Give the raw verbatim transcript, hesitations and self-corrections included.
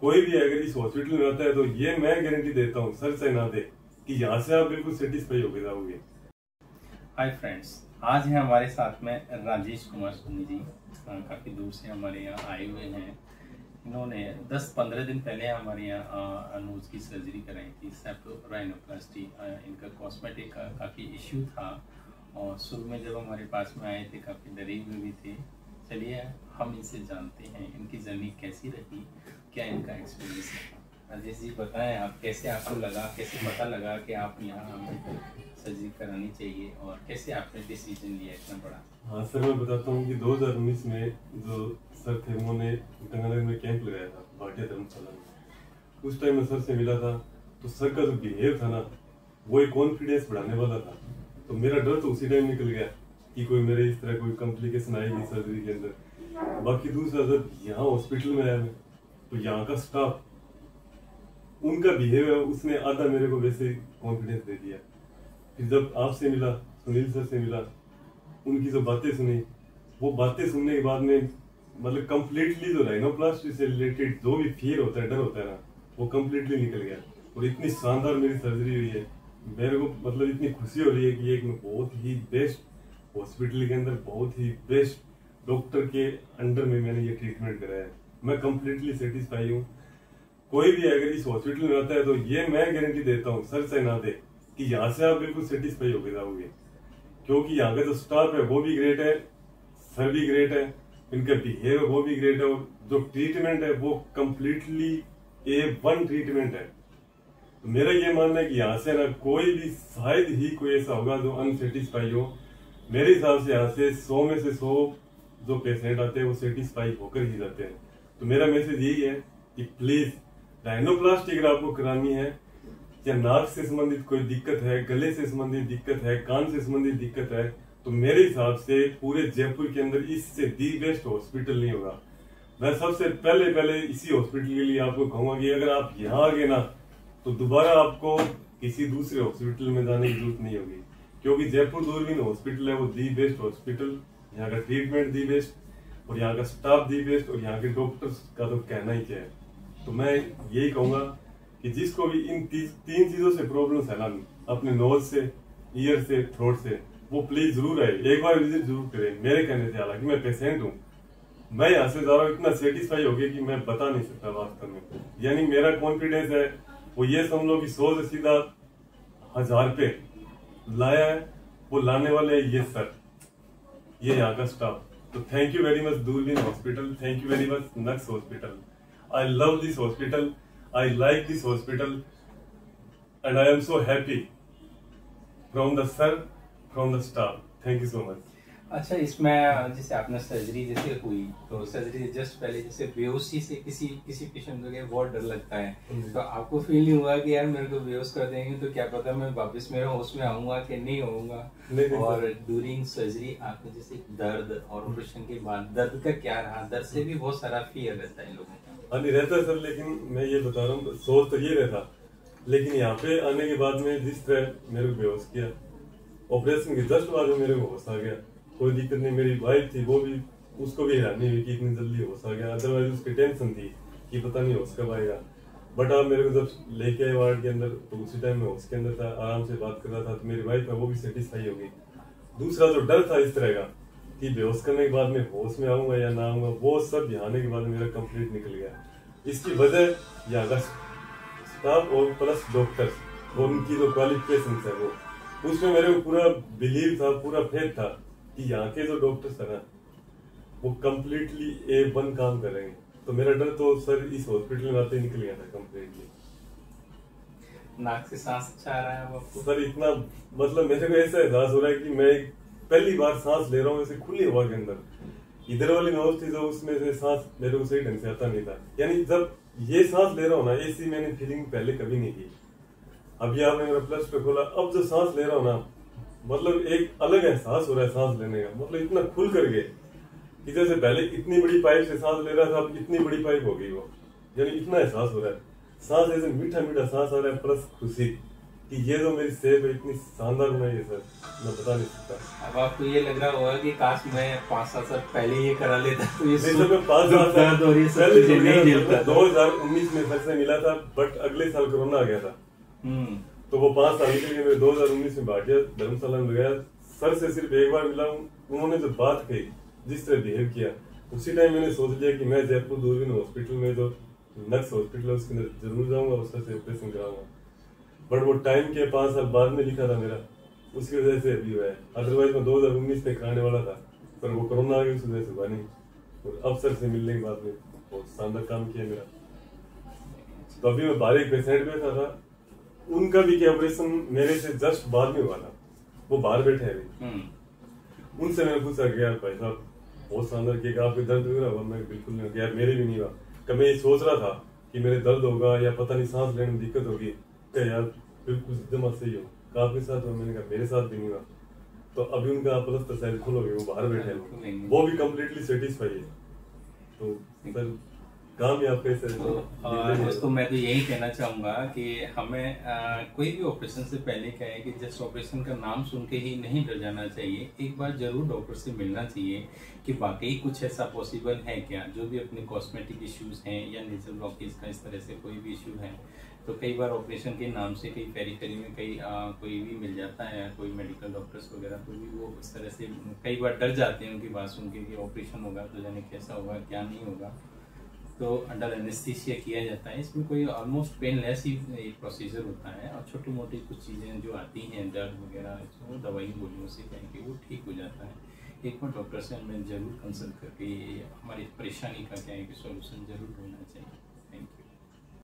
कोई भी अगर इस हॉस्पिटल में आता है तो ये मैं गारंटी देता हूँ सर से ना दे कि यहाँ से आप बिल्कुल सेटिस्फाई होकर जाओगे। हाय फ्रेंड्स, आज है हमारे साथ में राजेश कुमार सुनील जी, काफ़ी दूर से हमारे यहाँ आए हुए हैं। इन्होंने दस पंद्रह दिन पहले हमारे यहाँ अनूज की सर्जरी कराई थी, राइनोप्लास्टी। इनका कॉस्मेटिक का काफ़ी इश्यू था और शुरू में जब हमारे पास में आए थे काफ़ी डरे हुए भी थे। चलिए हम इनसे जानते हैं इनकी जर्नी कैसी रही, क्या इनका एक्सपीरियंस है। राजेश जी बताएं आप, कैसे आपको लगा, कैसे पता लगा कि आप यहाँ हमें सर्जरी करानी चाहिए और कैसे आपने डिसीजन लिया इतना बड़ा? हाँ सर, मैं बताता हूँ कि दो हज़ार उन्नीस में जो सर थे उन्होंने गंगानगर में कैंप लगाया था भारतीय धर्मशाला में। उस टाइम में सर से मिला था तो सर का जो बिहेव था ना, वो एक कॉन्फिडेंस बढ़ाने वाला था। तो मेरा डर तो उसी टाइम निकल गया कि कोई मेरे इस तरह कोई कॉम्प्लिकेशन आएगी सर्जरी के अंदर। बाकी दूसरा जब यहाँ हॉस्पिटल में आया मैं तो यहाँ का स्टाफ, उनका बिहेवियर, उसने आधा मेरे को वैसे कॉन्फिडेंस दे दिया। फिर जब आपसे मिला, सुनील सर से मिला, उनकी जो बातें सुनी, वो बातें सुनने के बाद में मतलब कम्प्लीटली जो राइनोप्लास्टी से रिलेटेड जो भी फियर होता है, डर होता है ना, वो कम्प्लीटली निकल गया। और इतनी शानदार मेरी सर्जरी हुई है, मेरे को मतलब इतनी खुशी हो रही है कि एक मैं बहुत ही बेस्ट हॉस्पिटल के अंदर बहुत ही बेस्ट डॉक्टर के अंडर में मैंने ये ट्रीटमेंट कराया है। मैं कम्प्लीटली सेटिस्फाई हूँ। कोई भी अगर इस हॉस्पिटल में आता है तो ये मैं गारंटी देता हूँ सर से ना दे कि यहाँ से आप बिल्कुल सेटिस्फाई होकर जाओगे, क्योंकि यहाँ का जो स्टाफ है वो भी ग्रेट है, सर भी ग्रेट है, इनका बिहेवियर वो भी ग्रेट है, और जो ट्रीटमेंट है वो कम्प्लीटली ए वन ट्रीटमेंट है। तो मेरा ये मानना है कि यहाँ से ना कोई भी, शायद ही कोई ऐसा होगा जो अनसेटिस्फाई हो। मेरे हिसाब से यहाँ से सौ में से सौ जो पेशेंट आते हैं वो सेटिस्फाई होकर ही जाते हैं। तो मेरा मैसेज यही है कि प्लीज राइनोप्लास्टी अगर आपको करानी है या नाक से संबंधित कोई दिक्कत है, गले से संबंधित दिक्कत है, कान से संबंधित दिक्कत है, तो मेरे हिसाब से पूरे जयपुर के अंदर इससे दी बेस्ट हॉस्पिटल नहीं होगा। मैं सबसे पहले पहले इसी हॉस्पिटल के लिए आपको कहूँगा कि अगर आप यहाँ आ गए ना तो दोबारा आपको किसी दूसरे हॉस्पिटल में जाने की जरूरत नहीं होगी, क्योंकि जयपुर दूरबीन हॉस्पिटल है वो दी बेस्ट हॉस्पिटल। यहाँ का ट्रीटमेंट दी बेस्ट और यहाँ का स्टाफ दी बेस्ट और यहाँ के डॉक्टर्स का तो कहना ही क्या है। तो मैं यही कहूँगा कि जिसको भी इन ती, तीन चीज़ों से प्रॉब्लम्स है ना, अपने नोज से, ईयर से, थ्रोट से, वो प्लीज जरूर आए, एक बार विजिट जरूर करें। मेरे कहने से, हालांकि मैं पेशेंट हूँ, मैं यहाँ से जा रहा हूँ इतना सेटिस्फाई हो गया कि मैं बता नहीं सकता वास्तव में। यानी मेरा कॉन्फिडेंस है वो ये समझो कि सौ से सीधा हजार पे लाया है, वो लाने वाले ये सर, ये यहाँ का स्टाफ। तो थैंक यू वेरी मच दूरबीन hospital, thank you very much नक्स hospital. I love this hospital, I like this hospital and I am so happy from the sir, from the staff. Thank you so much. अच्छा, इसमें जैसे आपने surgery जैसे हुई तो surgery just पहले जैसे बेहोशी से किसी किसी पेशेंट को बहुत डर लगता है, तो आपको फील नहीं हुआ कि यार मेरे को बेहोश कर देंगे तो क्या पता मैं वापस मेरे होश में आऊंगा कि नहीं आऊंगा? और ड्यूरिंग सर्जरी आपने जैसे दर्द और ऑपरेशन के बाद दर्द का क्या रहा? दर्द से भी बहुत सारा फियर रहता है लोगों का। अभी रहता है सर, लेकिन मैं ये बता रहा हूँ सोच तो ये रहता, लेकिन यहाँ पे आने के बाद में जिस तरह मेरे को बेहोश किया, ऑपरेशन के जस्ट बाद में मेरे को होश आ गया, कोई दिक्कत नहीं। मेरी वाइफ थी, वो भी, उसको भी हैरानी हुई कि इतनी जल्दी होश आ गया, अदरवाइज उसकी टेंशन थी कि पता नहीं होश कब आएगा। बट आप मेरे को जब लेके आए वार्ड के अंदर तो उसी टाइम में होश के अंदर था, आराम से बात कर रहा था, तो मेरी वाइफ है वो भी सेटिस्फाई हो गई। दूसरा जो डर था इस तरह का कि बेहोश करने के बाद मैं होश में आऊँगा या ना आऊँगा, वो सब यहाँ आने के बाद मेरा कम्प्लीट निकल गया। इसकी वजह यहाँ का स्टाफ और प्लस डॉक्टर्स और उनकी जो क्वालिफिकेशन है वो, उसमें मेरे को पूरा बिलीव था, पूरा फेथ था कि यहाँ के जो डॉक्टर्स है ना वो कम्प्लीटली ए वन काम करेंगे। तो मेरा डर तो सर इस हॉस्पिटल में आते ही निकल गया था कम्प्लीटली। नाक से सांस अच्छा आ रहा है आपको? सर इतना मतलब मेरे को ऐसा एहसास हो रहा है कि मैं पहली बार सांस ले रहा हूँ ऐसे खुली हवा के अंदर। इधर वाली नोज थी जो उसमें से सांस मेरे को सही ढंग से आता नहीं था, यानी जब ये सांस ले रहा हूँ ना ऐसी मैंने फीलिंग पहले कभी नहीं की। अभी आपने मेरा प्लस पे खोला, अब जो सांस ले रहा हूँ ना मतलब एक अलग एहसास हो रहा है सांस लेने का, मतलब इतना खुल कर गए कि जैसे पहले इतनी बड़ी पाइप से सांस ले रहा था, अब इतनी बड़ी पाइप हो गई वो, यानी इतना एहसास हो रहा है। सांस ऐसे मीठा मीठा सांस आ रहा है, प्लस खुशी, कि ये जो मेरी सेब है इतनी शानदार बनाई है सर, मैं बता नहीं सकता। अब आपको ये लग रहा होगा कि काश मैं पाँच सात साल पहले ये करा लेता तो ये दो हजार उन्नीस में सर से मिला था, बट अगले साल कोरोना आ गया था तो वो पाँच साल के लिए मैं दो हजार उन्नीस में भाग गया, धर्मशाला में गया। सर से सिर्फ एक बार मिला हूँ, उन्होंने जो बात कही, जिस तरह बिहेव किया, उसी टाइम मैंने सोच लिया कि मैं जयपुर दूरबीन हॉस्पिटल में जो नक्स हॉस्पिटल है उसके अंदर जरूर जाऊंगा, उसका से ऑपरेशन कराऊंगा। बट वो टाइम के पाँच साल बाद में लिखा था मेरा, उसकी वजह से अभी हुआ है, अदरवाइज मैं दो हजार उन्नीस में कराने वाला था, पर वो कोरोना आ गया, उस वजह से हुआ नहीं। और अब सर से मिलने के बाद में बहुत शानदार काम किया मेरा। तो अभी मैं बारह एक पेशेंट में था, था उनका भी क्या ऑपरेशन मेरे से जस्ट बाद में हुआ था, वो बाहर बैठे हैं अभी। उनसे मैंने पूछा गया भाई साहब बहुत शानदार किया, आपके दर्द वगैरह हुआ? मैं बिल्कुल नहीं गया, मेरे भी नहीं हुआ। कब मैं ये सोच रहा था कि मेरे दर्द होगा या पता नहीं सांस लेने में दिक्कत होगी, क्या यार बिल्कुल एकदम सही हो। आपके साथ हुआ? मैंने कहा मेरे साथ भी नहीं हुआ। तो अभी उनका प्लस्तर शायद खुल हो गया, वो बाहर बैठे हैं, वो भी कम्प्लीटली सेटिस्फाई है। तो सर काम ही आपका सर। दोस्तों मैं तो यही कहना चाहूँगा कि हमें आ, कोई भी ऑपरेशन से पहले क्या है कि जस्ट ऑपरेशन का नाम सुन के ही नहीं डर जाना चाहिए, एक बार ज़रूर डॉक्टर से मिलना चाहिए कि वाकई कुछ ऐसा पॉसिबल है क्या। जो भी अपने कॉस्मेटिक इश्यूज हैं या नेजल ब्लॉकेज का इस तरह से कोई भी इशू है तो कई बार ऑपरेशन के नाम से कई पेरिफेरी में कई आ, कोई भी मिल जाता है, कोई मेडिकल डॉक्टर्स वगैरह कोई भी, वो इस तरह से कई बार डर जाते हैं उनकी बात सुन के कि ऑपरेशन होगा तो जाने कैसा होगा क्या नहीं होगा। तो अंडर एनेस्थीसिया किया जाता है, इसमें कोई ऑलमोस्ट पेनलेस ही प्रोसीजर होता है और छोटी मोटी कुछ चीज़ें जो आती हैं दर्द वगैरह वो दवाई गोलियों से करके वो ठीक हो जाता है। एक बार डॉक्टर से हमें ज़रूर कंसल्ट करके हमारी परेशानी का क्या है कि सोल्यूशन ज़रूर ढूंढना चाहिए।